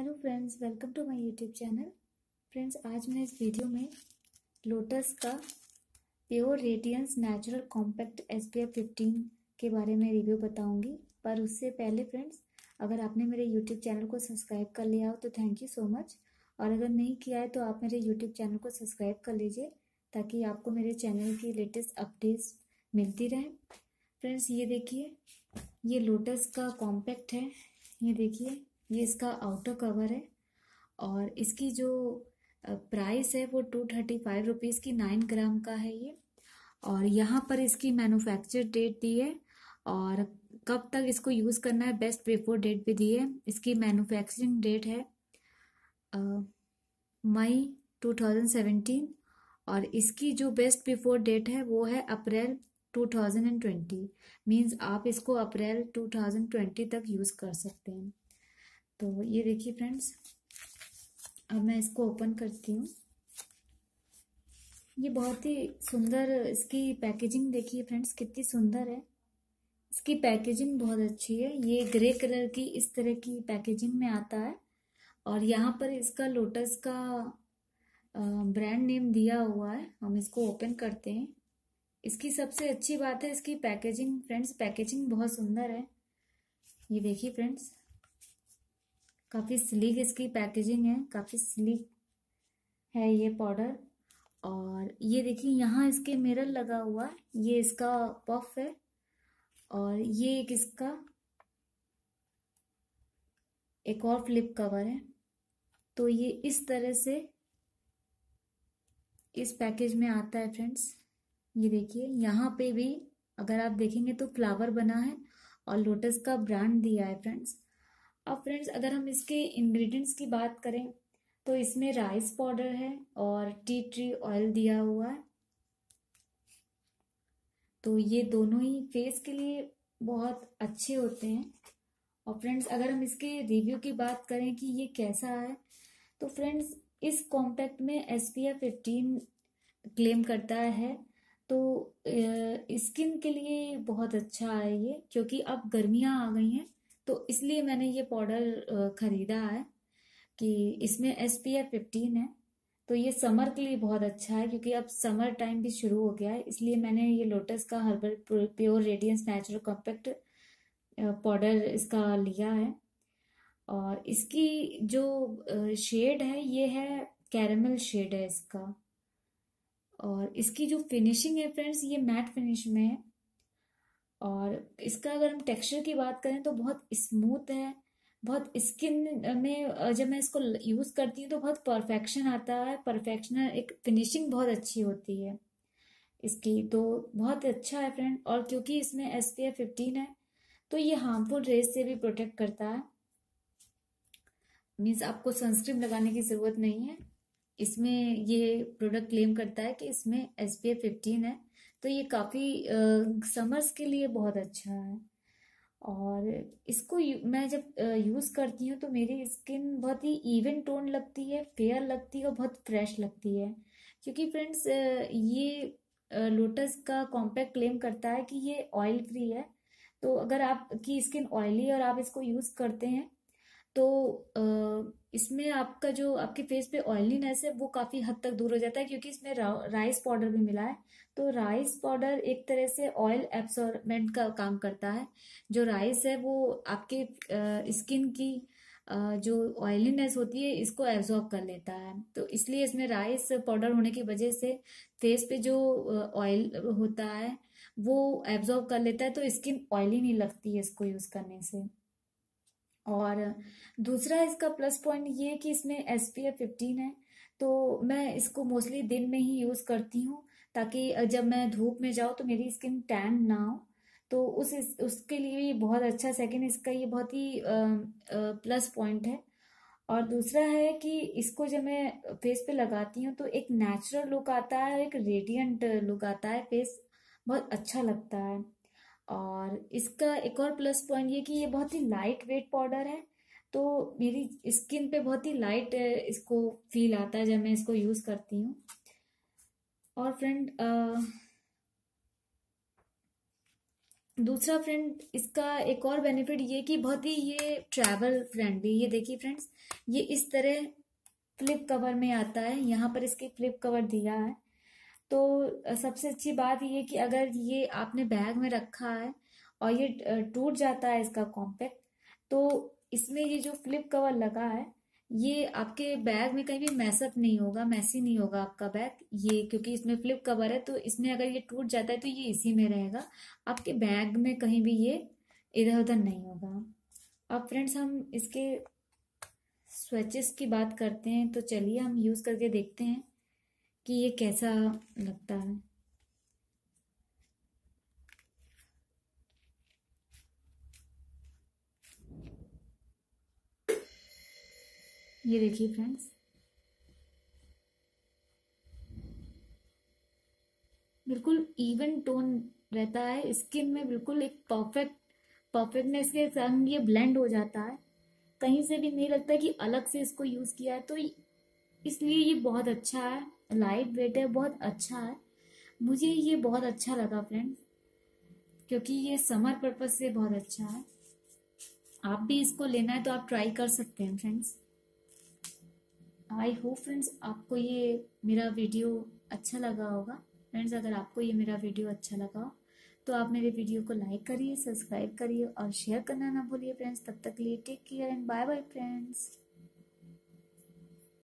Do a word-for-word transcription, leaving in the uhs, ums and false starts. Hello friends, welcome to my YouTube channel. Friends, आज मैं इस वीडियो में लोटस का pure radiance natural compact S P F fifteen के बारे में रिव्यू बताऊंगी। पर उससे पहले फ्रेंड्स, अगर आपने मेरे यूट्यूब चैनल को सब्सक्राइब कर लिया हो तो थैंक यू सो मच, और अगर नहीं किया है तो आप मेरे यूट्यूब चैनल को सब्सक्राइब कर लीजिए ताकि आपको मेरे चैनल की लेटेस्ट अपडेट्स मिलती रहें। फ्रेंड्स, ये देखिए, ये लोटस का कॉम्पैक्ट है। ये देखिए, ये इसका आउटर कवर है और इसकी जो प्राइस है वो टू थर्टी फाइव रुपीज़ की नाइन ग्राम का है ये। और यहाँ पर इसकी मैन्युफैक्चर डेट दी है और कब तक इसको यूज़ करना है बेस्ट बिफोर डेट भी दी है। इसकी मैन्युफैक्चरिंग डेट है मई टू थाउजेंड सेवेंटीन और इसकी जो बेस्ट बिफोर डेट है वो है April two thousand twenty. Means आप इसको अप्रैल टू थाउजेंड ट्वेंटी तक यूज़ कर सकते हैं। तो ये देखिए फ्रेंड्स, अब मैं इसको ओपन करती हूँ। ये बहुत ही सुंदर, इसकी पैकेजिंग देखिए फ्रेंड्स कितनी सुंदर है। इसकी पैकेजिंग बहुत अच्छी है। ये ग्रे कलर की इस तरह की पैकेजिंग में आता है और यहाँ पर इसका लोटस का ब्रांड नेम दिया हुआ है। हम इसको ओपन करते हैं। इसकी सबसे अच्छी बात है इसकी पैकेजिंग। फ्रेंड्स, पैकेजिंग बहुत सुंदर है। ये देखिए फ्रेंड्स, काफ़ी स्लीक इसकी पैकेजिंग है, काफ़ी स्लीक है ये पाउडर। और ये देखिए, यहाँ इसके मिरर लगा हुआ है। ये इसका पफ है और ये एक इसका एक और फ्लिप कवर है। तो ये इस तरह से इस पैकेज में आता है फ्रेंड्स। ये देखिए, यहाँ पे भी अगर आप देखेंगे तो फ्लावर बना है और लोटस का ब्रांड दिया है फ्रेंड्स। अब फ्रेंड्स, अगर हम इसके इंग्रेडिएंट्स की बात करें तो इसमें राइस पाउडर है और टी ट्री ऑयल दिया हुआ है। तो ये दोनों ही फेस के लिए बहुत अच्छे होते हैं। और फ्रेंड्स, अगर हम इसके रिव्यू की बात करें कि ये कैसा है, तो फ्रेंड्स इस कॉम्पैक्ट में S P F fifteen claim करता है। तो स्किन के लिए बहुत अच्छा है ये, क्योंकि अब गर्मियाँ आ गई हैं तो इसलिए मैंने ये पाउडर ख़रीदा है कि इसमें एस पी एफ फिफ्टीन है। तो ये समर के लिए बहुत अच्छा है, क्योंकि अब समर टाइम भी शुरू हो गया है। इसलिए मैंने ये लोटस का herbal pure radiance natural compact powder इसका लिया है। और इसकी जो शेड है ये है कैरेमल शेड है इसका। और इसकी जो फिनिशिंग है फ्रेंड्स, ये मैट फिनिश में है। और इसका अगर हम टेक्सचर की बात करें तो बहुत स्मूथ है। बहुत स्किन में जब मैं इसको यूज़ करती हूँ तो बहुत परफेक्शन आता है। परफेक्शन एक फिनिशिंग बहुत अच्छी होती है इसकी, तो बहुत अच्छा है फ्रेंड। और क्योंकि इसमें एस पी एफ फिफ्टीन है तो ये हार्मफुल रेज से भी प्रोटेक्ट करता है। मीन्स आपको सनस्क्रीन लगाने की ज़रूरत नहीं है। इसमें ये प्रोडक्ट क्लेम करता है कि इसमें एस पी एफ फिफ्टीन है, तो ये काफ़ी समर्स के लिए बहुत अच्छा है। और इसको यू, मैं जब यूज़ करती हूँ तो मेरी स्किन बहुत ही इवन टोन लगती है, फेयर लगती है और बहुत फ्रेश लगती है। क्योंकि फ्रेंड्स ये लोटस का कॉम्पैक्ट क्लेम करता है कि ये ऑयल फ्री है। तो अगर आपकी स्किन ऑयली है और आप इसको यूज़ करते हैं तो इसमें आपका जो आपके फेस पे ऑयलीनेस है वो काफ़ी हद तक दूर हो जाता है, क्योंकि इसमें राइस पाउडर भी मिला है। तो राइस पाउडर एक तरह से ऑयल एब्सॉर्बमेंट का काम करता है। जो राइस है वो आपके स्किन की जो ऑयलीनेस होती है इसको एब्जॉर्ब कर लेता है। तो इसलिए इसमें राइस पाउडर होने की वजह से फेस पे जो ऑयल होता है वो एब्जॉर्ब कर लेता है, तो स्किन ऑयली नहीं लगती है इसको यूज़ करने से। और दूसरा इसका प्लस पॉइंट ये है कि इसमें एस पी एफ फिफ्टीन है, तो मैं इसको मोस्टली दिन में ही यूज़ करती हूँ ताकि जब मैं धूप में जाऊँ तो मेरी स्किन टैन ना हो। तो उस उसके लिए ये बहुत अच्छा, सेकंड इसका ये बहुत ही आ, आ, प्लस पॉइंट है। और दूसरा है कि इसको जब मैं फेस पे लगाती हूँ तो एक नेचुरल लुक आता है, एक रेडियंट लुक आता है, फेस बहुत अच्छा लगता है। और इसका एक और प्लस पॉइंट ये कि ये बहुत ही लाइट वेट पाउडर है, तो मेरी स्किन पे बहुत ही लाइट इसको फील आता है जब मैं इसको यूज़ करती हूँ। और फ्रेंड, दूसरा फ्रेंड इसका एक और बेनिफिट ये कि बहुत ही ये ट्रैवल फ्रेंडली, ये देखिए फ्रेंड्स, ये इस तरह फ्लिप कवर में आता है, यहाँ पर इसके फ्लिप कवर दिया है। तो सबसे अच्छी बात ये कि अगर ये आपने बैग में रखा है और ये टूट जाता है इसका कॉम्पैक्ट, तो इसमें ये जो फ्लिप कवर लगा है ये आपके बैग में कहीं भी मैसअप नहीं होगा, मैसी नहीं होगा आपका बैग, ये क्योंकि इसमें फ्लिप कवर है। तो इसमें अगर ये टूट जाता है तो ये इसी में रहेगा, आपके बैग में कहीं भी ये इधर उधर नहीं होगा। अब फ्रेंड्स हम इसके स्विचेस की बात करते हैं, तो चलिए हम यूज़ करके देखते हैं कि ये कैसा लगता है। ये देखिए फ्रेंड्स, बिल्कुल इवन टोन रहता है स्किन में, बिल्कुल एक परफेक्ट परफेक्टनेस के संग ये ब्लेंड हो जाता है, कहीं से भी नहीं लगता कि अलग से इसको यूज़ किया है। तो इसलिए ये बहुत अच्छा है, लाइट वेट है, बहुत अच्छा है, मुझे ये बहुत अच्छा लगा फ्रेंड्स, क्योंकि ये समर पर्पस से बहुत अच्छा है। आप भी इसको लेना है तो आप ट्राई कर सकते हैं फ्रेंड्स। आई होप फ्रेंड्स आपको ये मेरा वीडियो अच्छा लगा होगा। फ्रेंड्स अगर आपको ये मेरा वीडियो अच्छा लगा हो तो आप मेरे वीडियो को लाइक करिए, सब्सक्राइब करिए और शेयर करना ना भूलिए फ्रेंड्स। तब तक के लिए take care and bye bye friends.